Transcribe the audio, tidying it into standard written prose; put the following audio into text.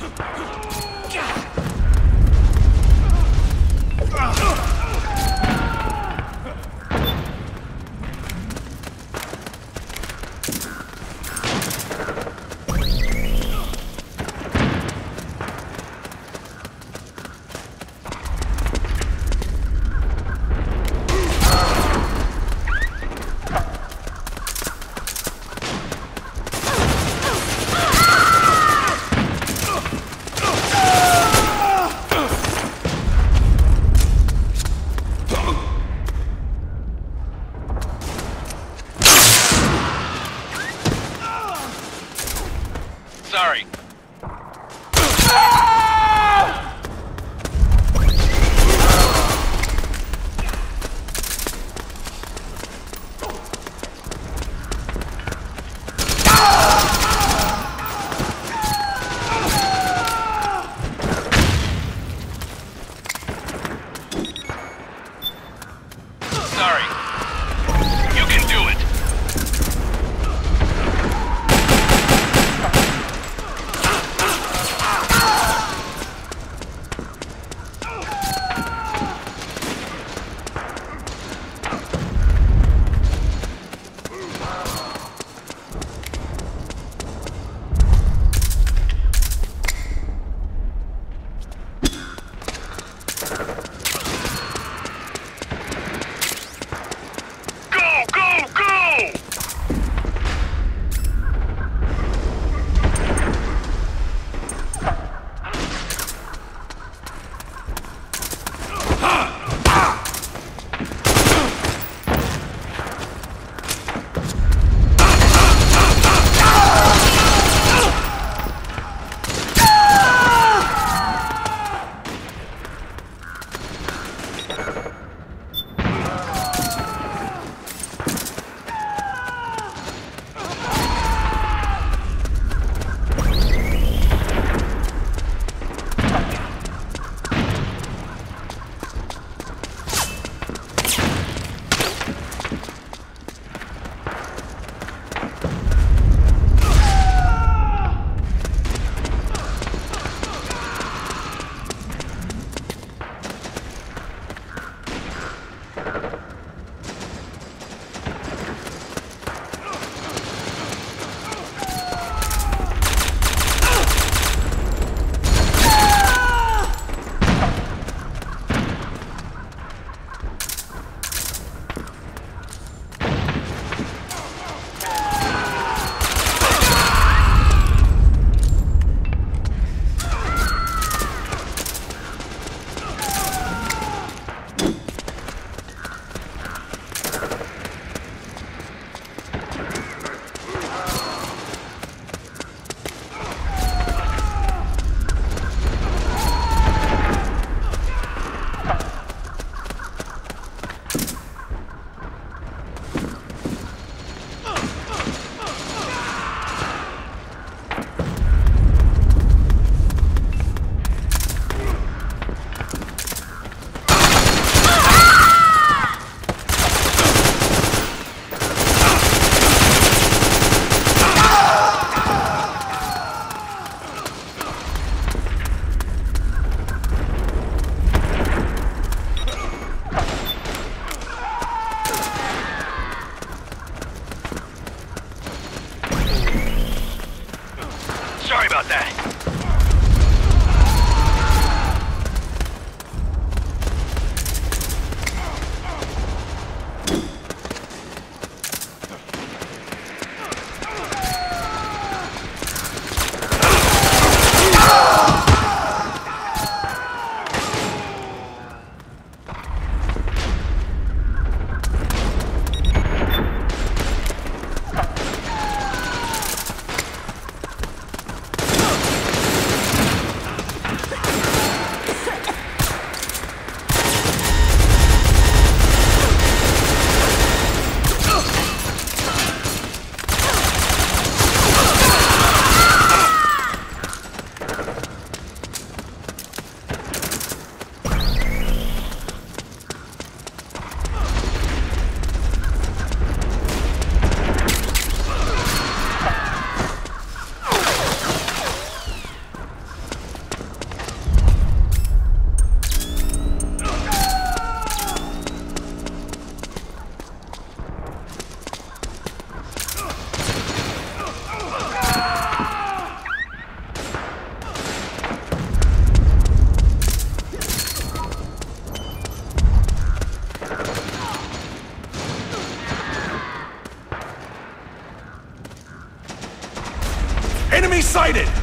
Sorry. Sorry about that. sighted!